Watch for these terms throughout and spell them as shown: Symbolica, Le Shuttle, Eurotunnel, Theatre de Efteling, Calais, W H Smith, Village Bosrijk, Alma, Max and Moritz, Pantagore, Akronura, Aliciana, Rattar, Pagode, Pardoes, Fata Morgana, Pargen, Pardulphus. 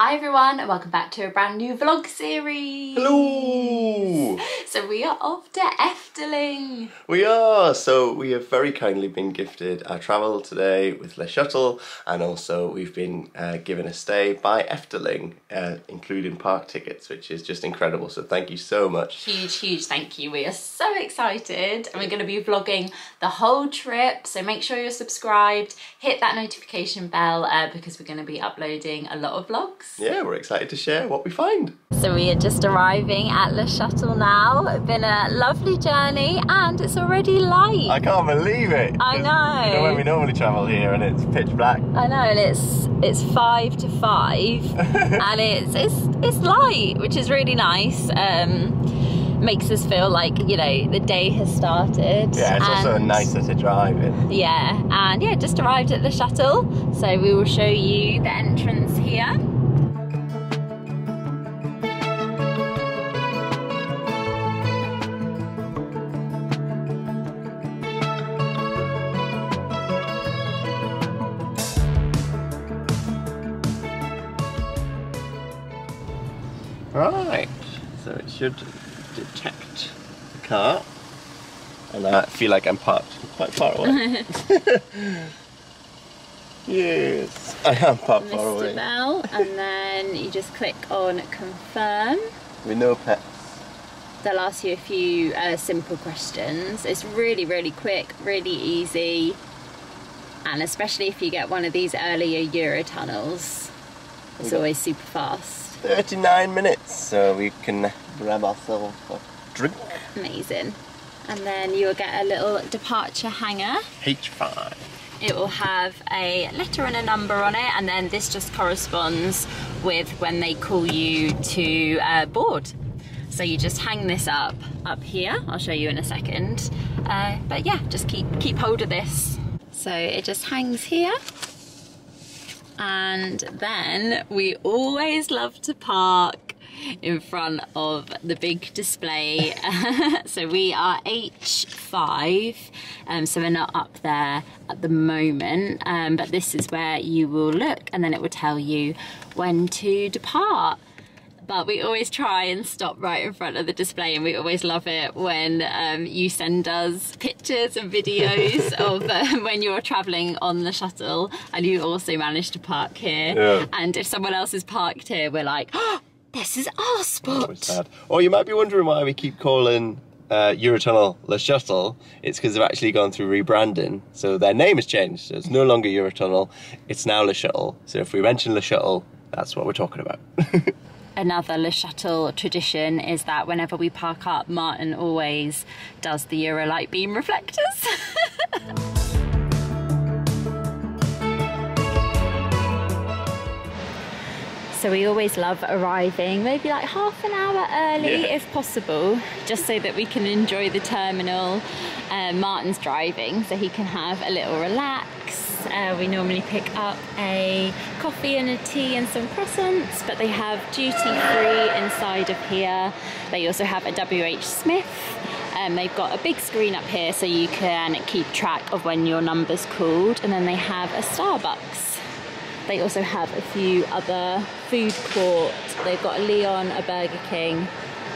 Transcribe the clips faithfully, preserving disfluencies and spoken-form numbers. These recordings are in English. Hi everyone and welcome back to a brand new vlog series. Hello! So we are off to Efteling. We are! So we have very kindly been gifted our travel today with Le Shuttle, and also we've been uh, given a stay by Efteling, uh, including park tickets, which is just incredible. So thank you so much. Huge, huge thank you. We are so excited and we're going to be vlogging the whole trip. So make sure you're subscribed, hit that notification bell uh, because we're going to be uploading a lot of vlogs. Yeah, we're excited to share what we find. So we are just arriving at Le Shuttle now. It's been a lovely journey and it's already light. I can't believe it. I know. You know, when we normally travel here and it's pitch black. I know, and it's it's five to five and it's, it's, it's light, which is really nice. Um, makes us feel like, you know, the day has started. Yeah, it's also nicer to drive in. Yeah, and yeah, just arrived at Le Shuttle. So we will show you the entrance here. Right, so it should detect the car, and I feel like I'm parked quite far away. Yes, I am parked Mister far away. Bell, and then you just click on confirm. With no pets. They'll ask you a few uh, simple questions. It's really, really quick, really easy, and especially if you get one of these earlier Eurotunnels, it's always super fast. thirty-nine minutes, so we can grab ourselves a drink. Amazing. And then you'll get a little departure hanger. H five. It will have a letter and a number on it, and then this just corresponds with when they call you to uh, board. So you just hang this up, up here. I'll show you in a second. Uh, but yeah, just keep, keep hold of this. So it just hangs here. And then we always love to park in front of the big display. So we are H five, um, so we're not up there at the moment, um, but this is where you will look and then it will tell you when to depart. But we always try and stop right in front of the display, and we always love it when um, you send us pictures and videos of um, when you're travelling on the shuttle and you also manage to park here. Yeah. And if someone else is parked here, we're like, oh, this is our spot. Or you might be wondering why we keep calling uh, Eurotunnel Le Shuttle. It's because they've actually gone through rebranding. So their name has changed. So it's no longer Eurotunnel. It's now Le Shuttle. So if we mention Le Shuttle, that's what we're talking about. Another Le Shuttle tradition is that whenever we park up, Martin always does the Eurolight beam reflectors. So we always love arriving maybe like half an hour early, yeah, if possible, just so that we can enjoy the terminal. Uh, Martin's driving, so he can have a little relax. Uh, we normally pick up a coffee and a tea and some croissants, but they have duty free inside of here. They also have a W H Smith, and um, they've got a big screen up here so you can keep track of when your number's called, and then they have a Starbucks. They also have a few other food courts. They've got a Leon, a Burger King,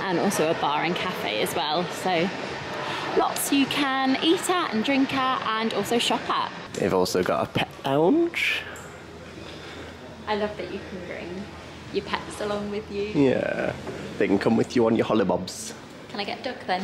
and also a bar and cafe as well. So lots you can eat at and drink at and also shop at. They've also got a pet lounge. I love that you can bring your pets along with you. Yeah, they can come with you on your hollybobs. Can I get a duck then?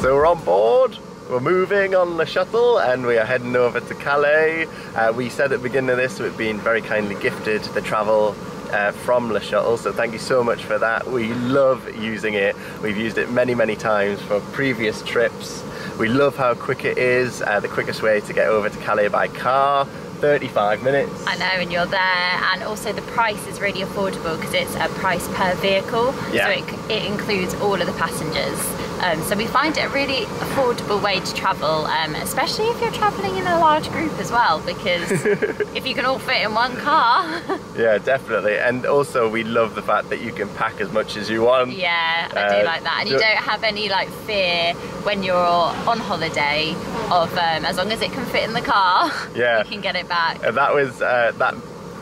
So we're on board. We're moving on the shuttle and we are heading over to Calais. Uh, we said at the beginning of this we've been very kindly gifted the travel uh, from Le Shuttle, so thank you so much for that. We love using it. We've used it many, many times for previous trips. We love how quick it is, uh, the quickest way to get over to Calais by car. thirty-five minutes. I know, and you're there, and also the price is really affordable because it's a price per vehicle, yeah. so it, it includes all of the passengers. Um, so we find it a really affordable way to travel, um, especially if you're travelling in a large group as well, because if you can all fit in one car. Yeah, definitely. And also we love the fact that you can pack as much as you want. Yeah, I uh, do like that. And you don't have any like fear when you're on holiday of um, as long as it can fit in the car, yeah. you can get it back. And that was, uh, that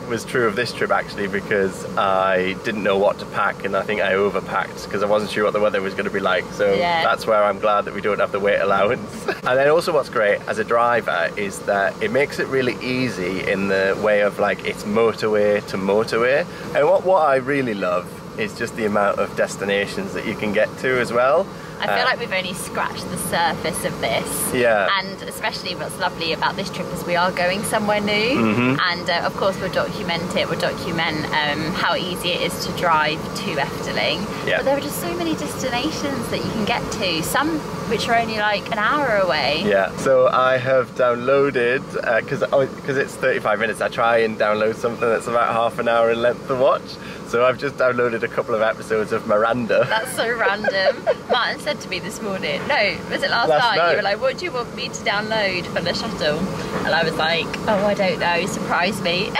was true of this trip actually, because I didn't know what to pack, and I think I overpacked because I wasn't sure what the weather was going to be like, so yeah. that's where I'm glad that we don't have the weight allowance. And then also what's great as a driver is that it makes it really easy in the way of like it's motorway to motorway, and what, what I really love is just the amount of destinations that you can get to as well. I feel uh, like we've only scratched the surface of this. Yeah. And especially what's lovely about this trip is we are going somewhere new. Mm-hmm. And uh, of course we'll document it, we'll document um, how easy it is to drive to Efteling. Yeah. But there are just so many destinations that you can get to, some which are only like an hour away. Yeah, so I have downloaded, because uh, because it's thirty-five minutes, I try and download something that's about half an hour in length to watch. So I've just downloaded a couple of episodes of Miranda. That's so random. Martin said to me this morning, no, was it last, last night? night? You were like, what do you want me to download for Le Shuttle? And I was like, oh, I don't know, surprise me.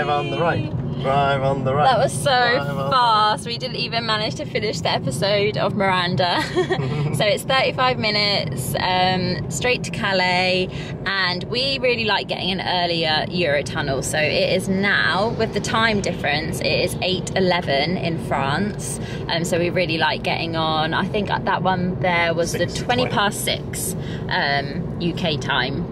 On the right, drive on the right. That was so fast, we didn't even manage to finish the episode of Miranda. So it's thirty-five minutes um, straight to Calais, and we really like getting an earlier Eurotunnel, so it is now, with the time difference, it is eight eleven in France, um, so we really like getting on. I think that one there was six, the twenty past six um, U K time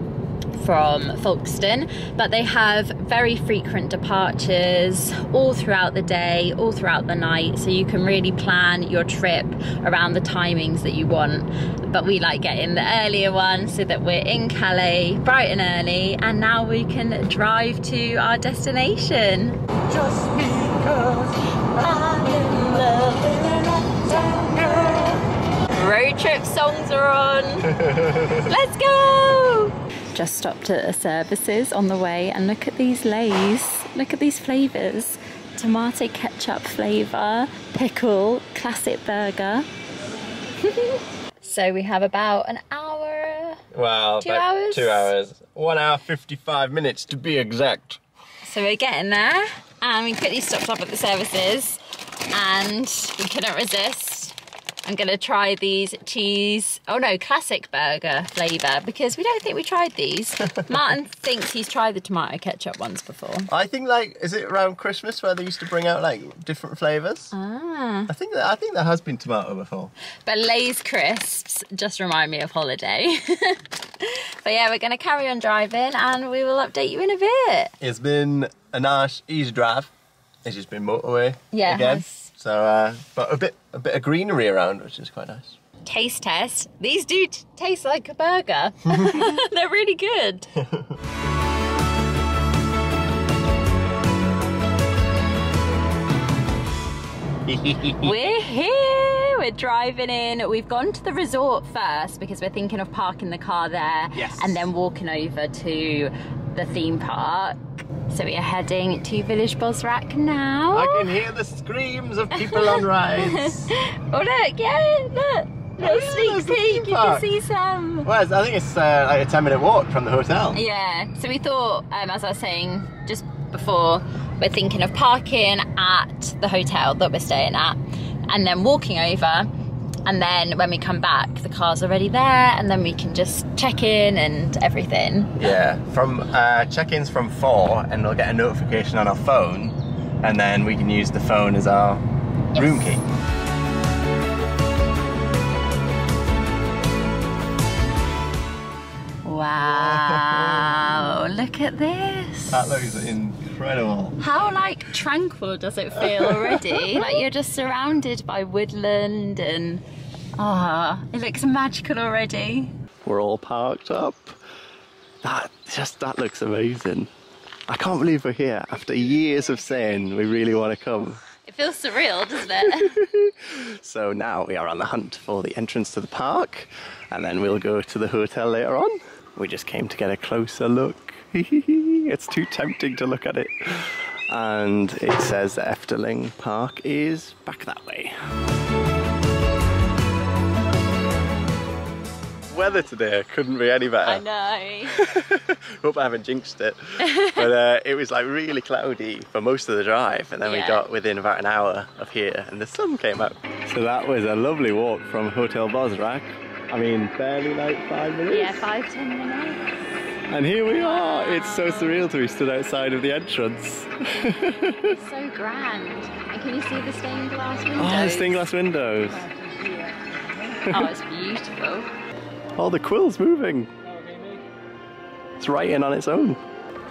from Folkestone, but they have very frequent departures all throughout the day, all throughout the night, so you can really plan your trip around the timings that you want. But we like getting the earlier one so that we're in Calais bright and early, and now we can drive to our destination. Just because I'm in love with another girl. Road trip songs are on. Let's go! Just stopped at a Services on the way, and look at these Lays, look at these flavours. Tomato ketchup flavour, pickle, classic burger. So we have about an hour, well, two hours? Two hours, one hour fifty-five minutes to be exact. So we're getting there, and we quickly stopped up at the Services, and we couldn't resist. I'm gonna try these cheese, oh no, classic burger flavour, because we don't think we tried these. Martin thinks he's tried the tomato ketchup ones before. I think like, is it around Christmas where they used to bring out like different flavours? Ah. I think that, I think there has been tomato before. But Lay's crisps just remind me of holiday. But yeah, we're gonna carry on driving, and we will update you in a bit. It's been a nice, easy drive. It's just been motorway yeah, again. So, uh, but a bit, a bit of greenery around, which is quite nice. Taste test. These do t taste like a burger. They're really good. We're here. We're driving in. We've gone to the resort first because we're thinking of parking the car there, yes. and then walking over to the theme park. So we are heading to Village Bosrijk now. I can hear the screams of people on rides. Oh look, yeah, look. Little oh, sneak peek, the you park. Can see some. Well, I think it's uh, like a ten minute walk from the hotel. Yeah, so we thought, um, as I was saying just before, we're thinking of parking at the hotel that we're staying at, and then walking over, and then when we come back the car's already there, and then we can just check in and everything. Yeah, from uh, check-ins from four, and we'll get a notification on our phone, and then we can use the phone as our yes. room key. Wow, look at this. That looks incredible. How like tranquil does it feel already? Like you're just surrounded by woodland, and ah, oh, it looks magical already. were all parked up. That just, that looks amazing. I can't believe we're here after years of saying we really want to come. It feels surreal, doesn't it? So now we are on the hunt for the entrance to the park, and then we'll go to the hotel later on. We just came to get a closer look. It's too tempting to look at it. And it says that Efteling Park is back that way. Weather today couldn't be any better. I know. Hope I haven't jinxed it. But uh, it was like really cloudy for most of the drive, and then yeah. we got within about an hour of here and the sun came up. So that was a lovely walk from Hotel Bosrijk. I mean, barely like five minutes. Yeah, five, ten minutes. And here we are. Wow. It's so surreal to be stood outside of the entrance. It's so grand. And can you see the stained glass windows? Oh, the stained glass windows. Oh, it's beautiful. Oh, the quill's moving. It's right in on its own.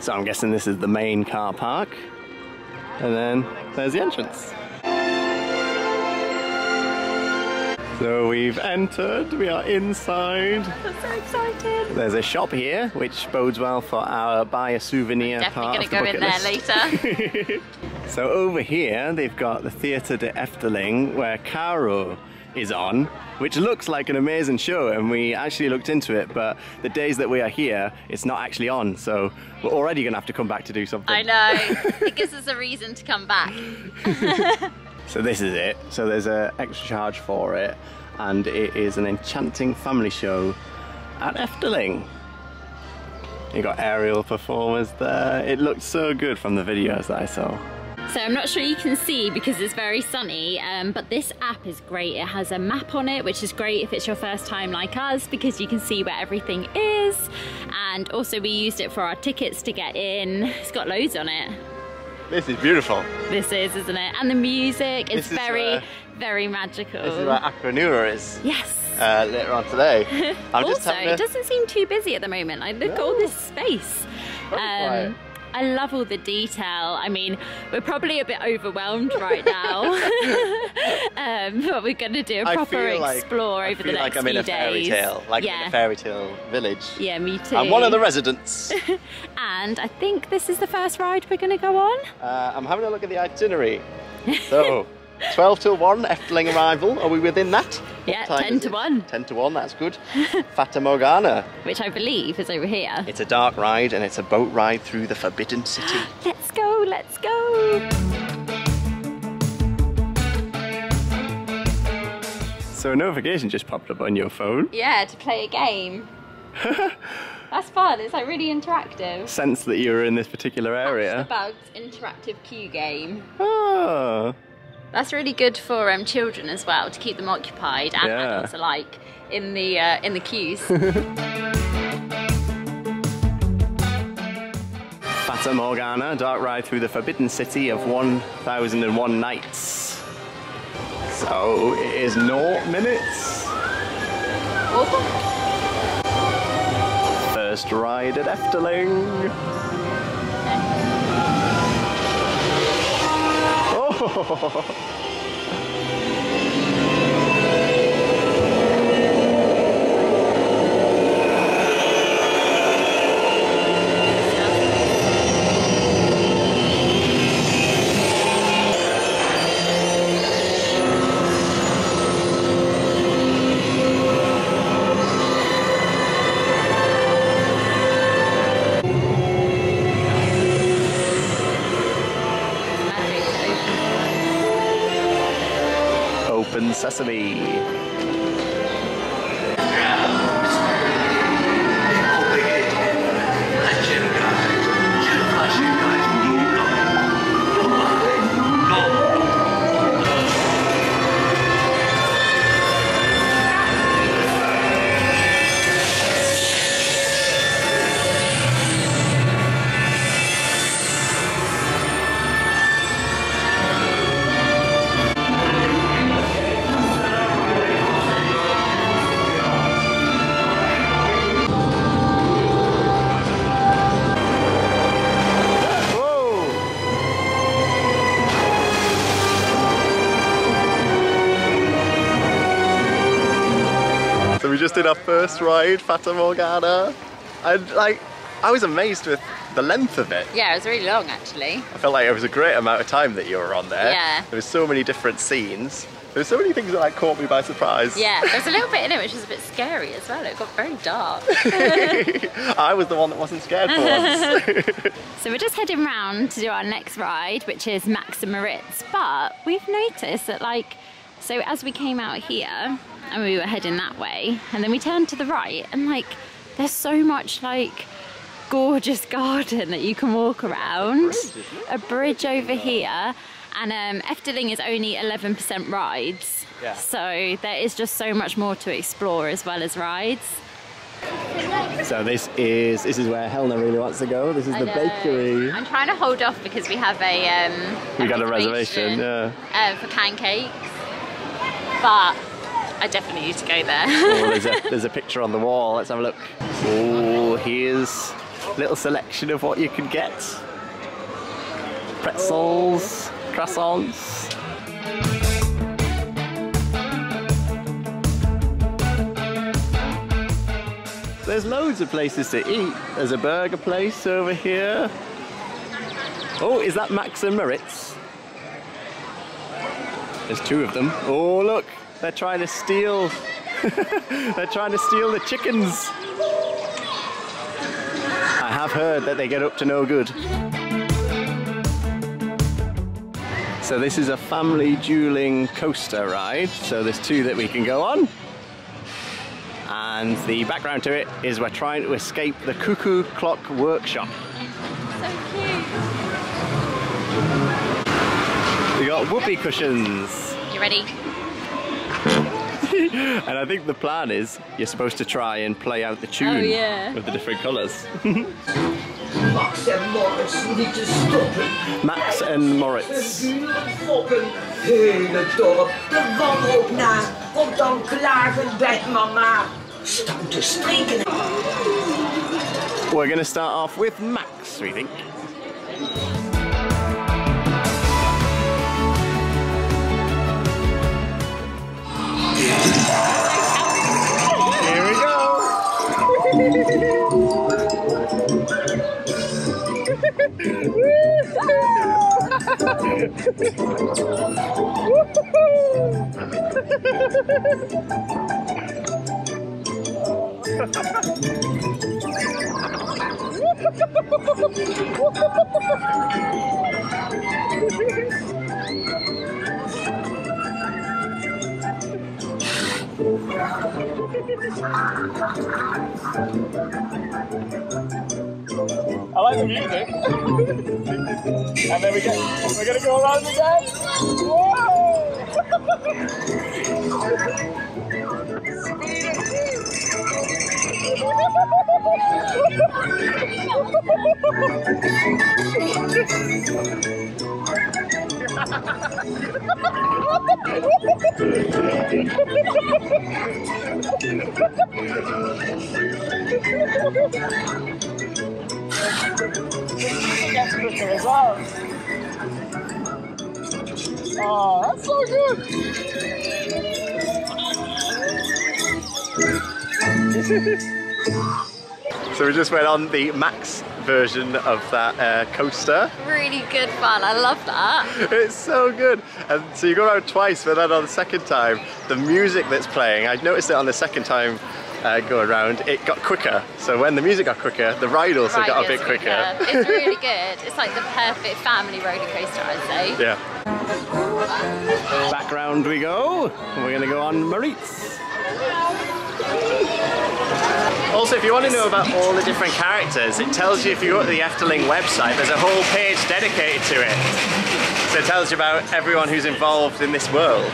So I'm guessing this is the main car park. And then there's the entrance. So we've entered, we are inside. I'm so excited. There's a shop here, which bodes well for our buy a souvenir part of the bucket list. Definitely gonna go in there later. So over here, they've got the Theatre de Efteling, where Caro is on, which looks like an amazing show, and we actually looked into it, but the days that we are here, it's not actually on, so we're already gonna have to come back to do something. I know, it gives us a reason to come back. So this is it. So there's an extra charge for it, and it is an enchanting family show at Efteling. You got aerial performers there. It looked so good from the videos that I saw. So I'm not sure you can see because it's very sunny, um, but this app is great. It has a map on it, which is great if it's your first time like us, because you can see where everything is. And also we used it for our tickets to get in. It's got loads on it. This is beautiful. This is, isn't it? And the music is, is very, where, very magical. This is where Akronura is. Yes. Uh, later on today. I'm also, just having a... it doesn't seem too busy at the moment. I look no. all this space. Um, I love all the detail. I mean, we're probably a bit overwhelmed right now. um, but we're going to do a proper explore like, over the next like few days. I feel like I'm in a fairy tale. Like yeah. I'm in a fairy tale village. Yeah, me too. I'm one of the residents. And I think this is the first ride we're going to go on. Uh, I'm having a look at the itinerary. So, twelve till one, Efteling arrival. Are we within that? Yeah, ten to one. ten to one, that's good. Fata Morgana. Which I believe is over here. It's a dark ride and it's a boat ride through the Forbidden City. Let's go, let's go. So a notification just popped up on your phone. Yeah, to play a game. That's fun, it's like really interactive. Sense that you were in this particular area. That's about interactive queue game. Oh. That's really good for um, children as well, to keep them occupied and yeah. adults alike in the, uh, in the queues. Fata Morgana, dark ride through the Forbidden City of one thousand and one nights. So it is naught minutes. Awesome. First ride at Efteling. Sesame. in our first ride, Fata Morgana. And like, I was amazed with the length of it. Yeah, it was really long actually. I felt like it was a great amount of time that you were on there. Yeah. There was so many different scenes. There were so many things that like caught me by surprise. Yeah, there was a little bit in it which was a bit scary as well. It got very dark. I was the one that wasn't scared for once. So we're just heading round to do our next ride, which is Max and Moritz. But we've noticed that like, so as we came out here and we were heading that way and then we turned to the right and like, there's so much like gorgeous garden that you can walk around. A bridge over here. And um, Efteling is only eleven percent rides, yeah. So there is just so much more to explore as well as rides. So this is this is where Helena really wants to go. This is I the know. bakery. I'm trying to hold off because we have a um, we a got a reservation yeah. uh, for pancakes, but I definitely need to go there. Oh, there's, a, there's a picture on the wall. Let's have a look. Oh, here's a little selection of what you can get. Pretzels. Oh. Croissants. There's loads of places to eat. There's a burger place over here. Oh, is that Max and Moritz? There's two of them. Oh, look, they're trying to steal. They're trying to steal the chickens. I have heard that they get up to no good. So this is a family dueling coaster ride. So there's two that we can go on. And the background to it is we're trying to escape the Cuckoo Clock Workshop. So cute. We got whoopee cushions. You ready? And I think the plan is you're supposed to try and play out the tune oh, yeah. with the different colours. Max and Moritz need to stop it. Max and Moritz. Hele dorp, de wanhoop na. Kom dan klagend bij mama. Stoute streken. We're going to start off with Max, we think. Here we go. I like the music. And then we get, we're going to go around again. Whoa! That's quicker as well. Oh, that's so good. So we just went on the Max version of that uh, coaster. Really good fun. I love that. It's so good. And so you go around twice, but then on the second time, the music that's playing, I noticed it on the second time. Uh, go around, it got quicker. So when the music got quicker, the ride also ride got a bit quicker. quicker. It's really good. It's like the perfect family roller coaster, I'd say. Yeah. Back round we go. We're going to go on Moritz. Also, if you want to know about all the different characters, it tells you if you go to the Efteling website, there's a whole page dedicated to it. So it tells you about everyone who's involved in this world.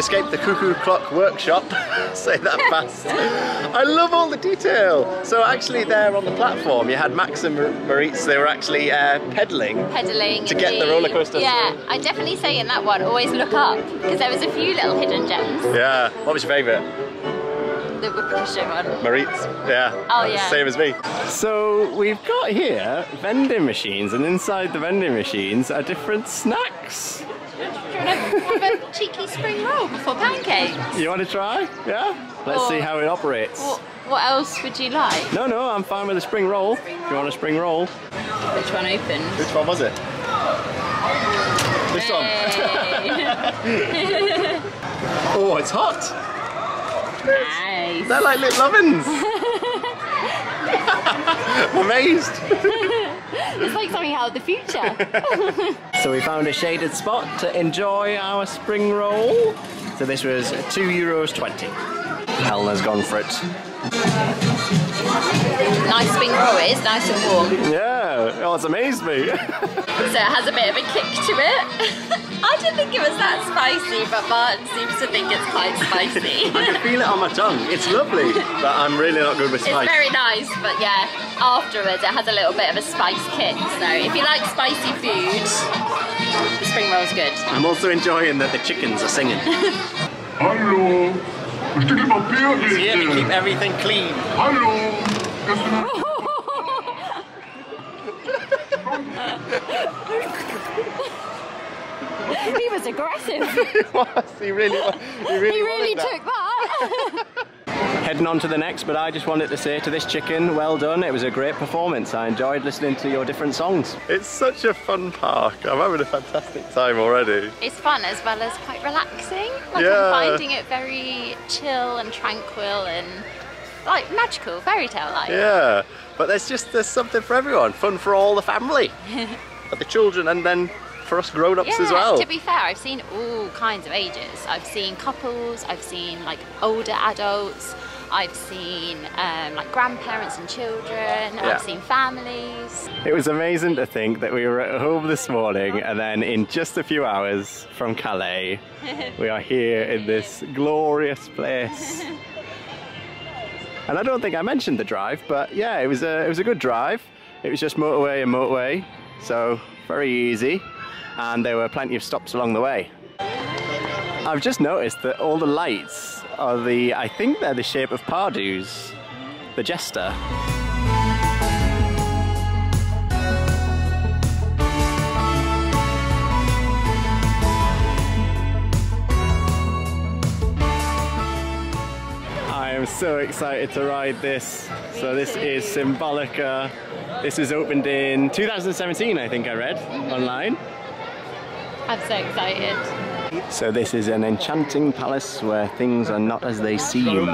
escaped the cuckoo clock workshop. Say that fast. I love all the detail. So actually there on the platform you had Max and Moritz, they were actually uh, pedaling pedaling to get the, the roller coaster. Yeah, I definitely say in that one, always look up, because there was a few little hidden gems. Yeah. What was your favourite? The Whippershire one. Maritz, yeah. Oh yeah. Same as me. So we've got here vending machines, and inside the vending machines are different snacks. Do you want to have a cheeky spring roll before pancakes? You want to try? Yeah? Let's or, see how it operates. Or, what else would you like? No, no, I'm fine with a spring roll. Spring roll. Do you want a spring roll? Which one opened? Which one was it? This hey. one. Oh, it's hot. Nice. They're like little ovens. I'm amazed. It's like something out of the future. So we found a shaded spot to enjoy our spring roll. So this was two euros twenty. Helena's gone for it. Nice spring roll, it is nice and warm. Yeah, oh, it's amazed me. So it has a bit of a kick to it. I didn't think it was that spicy, but Martin seems to think it's quite spicy. I can feel it on my tongue. It's lovely, but I'm really not good with spice. It's very nice, but yeah, afterwards it has a little bit of a spice kick. So if you like spicy food, the spring roll's good. I'm also enjoying that the chickens are singing. Hello. See, yeah, we keep everything clean. Hello. He was aggressive. He was. He really was. He really, he really that. took that. Heading on to the next, but I just wanted to say to this chicken, well done. It was a great performance. I enjoyed listening to your different songs. It's such a fun park. I'm having a fantastic time already. It's fun as well as quite relaxing. Like yeah. I'm finding it very chill and tranquil and like magical, fairy tale like. Yeah, but there's just there's something for everyone. Fun for all the family, for the children, and then. For us grown-ups yeah, as well. To be fair, I've seen all kinds of ages. I've seen couples, I've seen like older adults, I've seen um, like grandparents and children, yeah. I've seen families. It was amazing to think that we were at home this morning and then in just a few hours from Calais, we are here in this glorious place. And I don't think I mentioned the drive, but yeah, it was a, it was a good drive. It was just motorway and motorway, so very easy. And there were plenty of stops along the way. I've just noticed that all the lights are the, I think they're the shape of Pardoes, the jester. I am so excited to ride this. So this is Symbolica. This was opened in two thousand seventeen, I think I read online. I'm so excited. So this is an enchanting palace where things are not as they seem. Hallo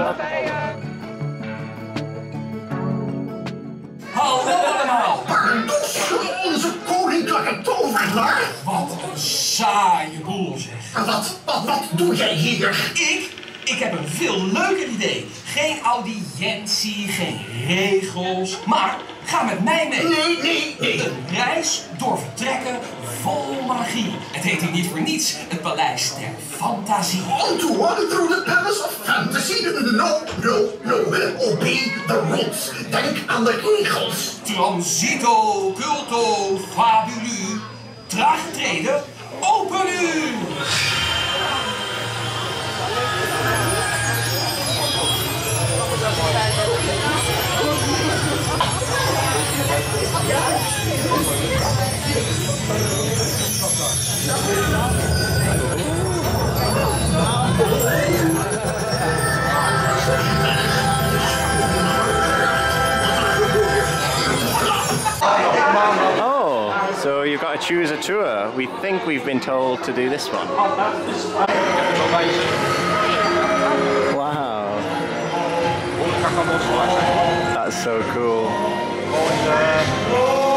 allemaal! Pardoes, onze koning lijkt een tovernaar. Wat een saaie boel zeg. Wat, wat, wat doe jij hier? Ik? Ik heb een veel leuker idee. Geen audiëntie, geen regels, maar ga met mij mee. Nee, nee, nee. Een reis door vertrekken vol magie. Het heet hier niet voor niets het paleis der fantasie. Oh, to wander through the palace of fantasy? No, no, no. Obey the rules. Denk aan de regels. Transito, culto, fabulu. Traag treden, open u. Oh, so you've got to choose a tour. We think we've been told to do this one. Wow. That's so cool. Oh,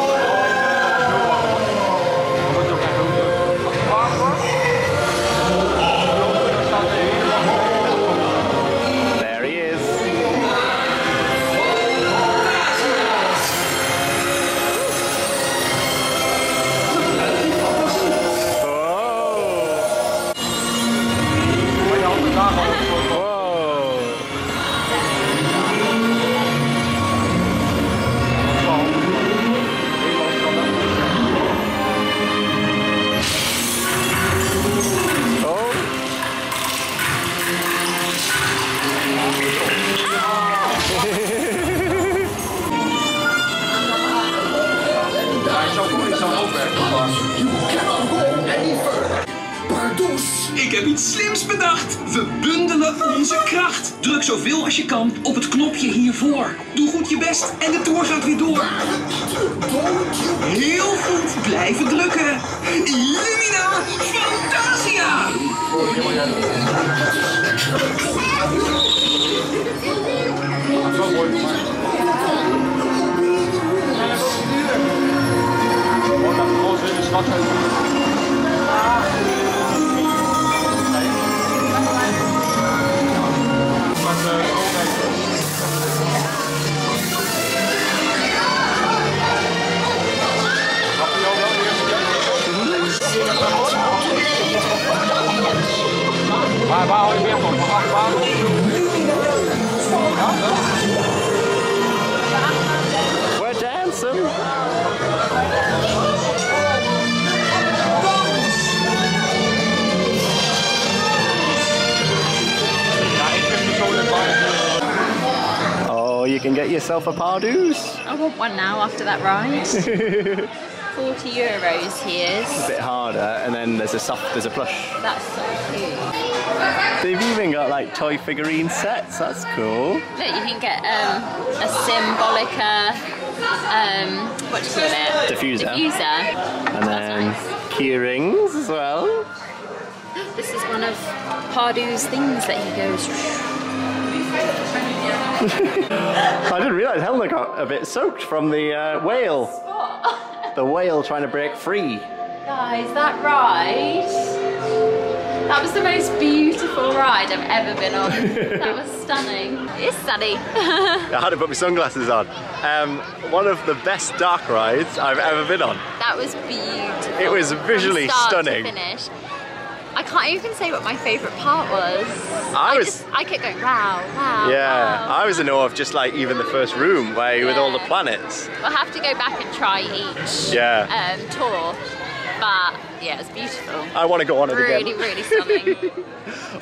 Ik heb iets slims bedacht. We bundelen onze kracht. Druk zoveel als je kan op het knopje hiervoor. Doe goed je best en de toer gaat weer door. Heel goed. Blijven drukken. Illumina Fantasia. Waar, waar hou je weer van? Waar, waar? We're dancing! Oh, you can get yourself a Pardoes. I want one now after that ride. forty euros here. It's a bit harder, and then there's a soft, there's a plush. That's so cute. They've even got like toy figurine sets. That's cool. Look, you can get um, a Symbolica, um, what do you call it? Diffuser. Diffuser. And then nice. Key rings as well. This is one of Pardoes' things that he goes. I didn't realise Helena got a bit soaked from the uh, whale. The whale trying to break free. Guys, that ride, that was the most beautiful ride I've ever been on. That was stunning. It's sunny. I had to put my sunglasses on. Um, one of the best dark rides I've ever been on. That was beautiful. It was visually From start stunning. To finish. I can't even say what my favourite part was. I, I was. Just, I kept going, wow, wow. Yeah, wow. I was in awe of just like even the first room where you yeah. with all the planets. We'll have to go back and try each yeah. um, tour, but yeah, it was beautiful. I want to go on it really, again. Really, really stunning.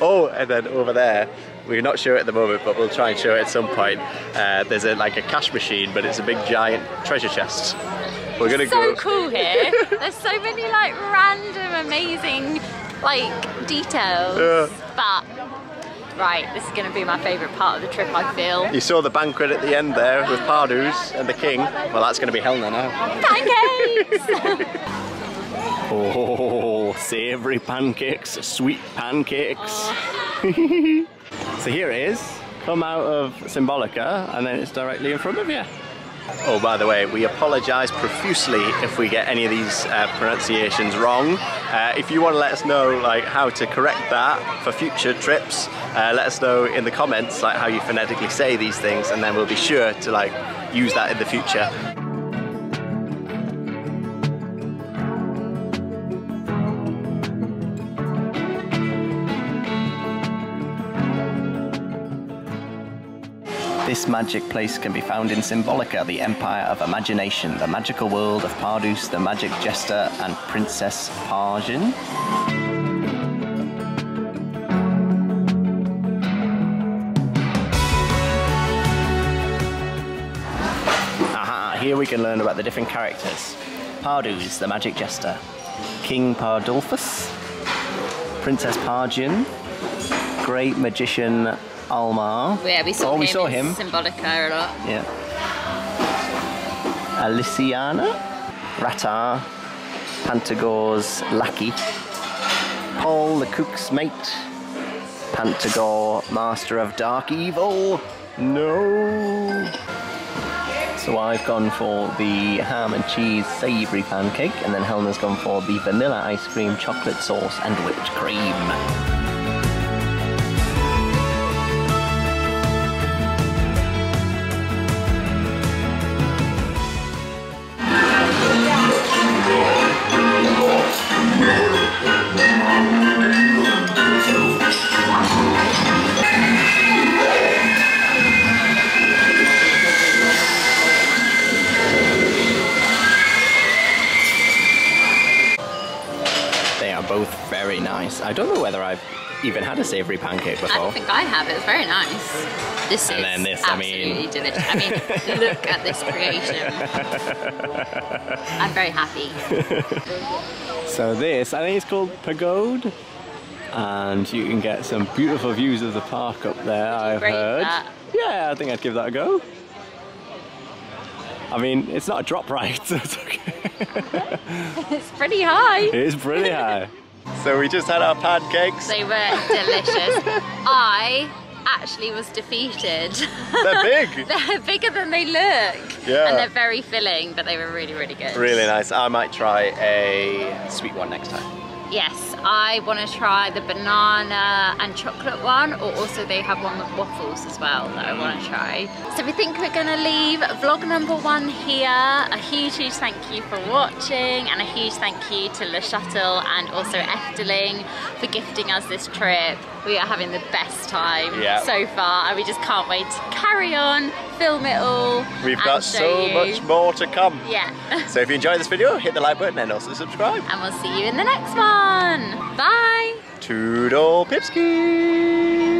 Oh, and then over there, we're not sure at the moment, but we'll try and show it at some point. Uh, there's a, like a cash machine, but it's a big giant treasure chest. We're gonna it's so go. cool here. There's so many like random amazing like details, yeah. but right, this is going to be my favourite part of the trip, I feel. You saw the banquet at the end there with Pardoes and the king. Well, that's going to be Helena now. Pancakes! Oh, savoury pancakes, sweet pancakes. Oh. So here it is, come out of Symbolica and then it's directly in front of you. Oh, by the way, we apologise profusely if we get any of these uh, pronunciations wrong. Uh, if you want to let us know like how to correct that for future trips, uh, let us know in the comments like how you phonetically say these things, and then we'll be sure to like use that in the future. This magic place can be found in Symbolica, the Empire of Imagination, the magical world of Pardoes, the magic jester, and Princess Pargen. Aha, here we can learn about the different characters. Pardoes, the magic jester, King Pardulphus, Princess Pargen, great magician Alma. Yeah, we saw oh, him we saw in him. Symbolica a lot. Yeah. Aliciana, Rattar, Pantagore's lackey, Paul the cook's mate, Pantagore, master of dark evil. No! So I've gone for the ham and cheese savoury pancake, and then Helena's gone for the vanilla ice cream, chocolate sauce and whipped cream. Very nice. I don't know whether I've even had a savoury pancake before. I don't think I have. It's very nice. This and is then this, absolutely I mean... delicious. I mean, look at this creation. I'm very happy. So this, I think it's called Pagode. and you can get some beautiful views of the park up there. I've heard. That? Yeah, I think I'd give that a go. I mean, it's not a drop ride, so it's okay. It's pretty high. It is pretty high. So we just had our pancakes. They were delicious. I actually was defeated. They're big. They're bigger than they look. Yeah. And they're very filling, but they were really, really good. Really nice. I might try a sweet one next time. Yes, I want to try the banana and chocolate one, or also they have one with waffles as well that I want to try. So we think we're going to leave vlog number one here. A huge, huge thank you for watching, and a huge thank you to Le Shuttle and also Efteling for gifting us this trip. We are having the best time yeah. so far, and we just can't wait to carry on, film it all. We've got so you. much more to come. Yeah. So if you enjoyed this video, hit the like button and also subscribe. And we'll see you in the next one. Bye. Toodle pipski.